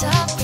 bisa.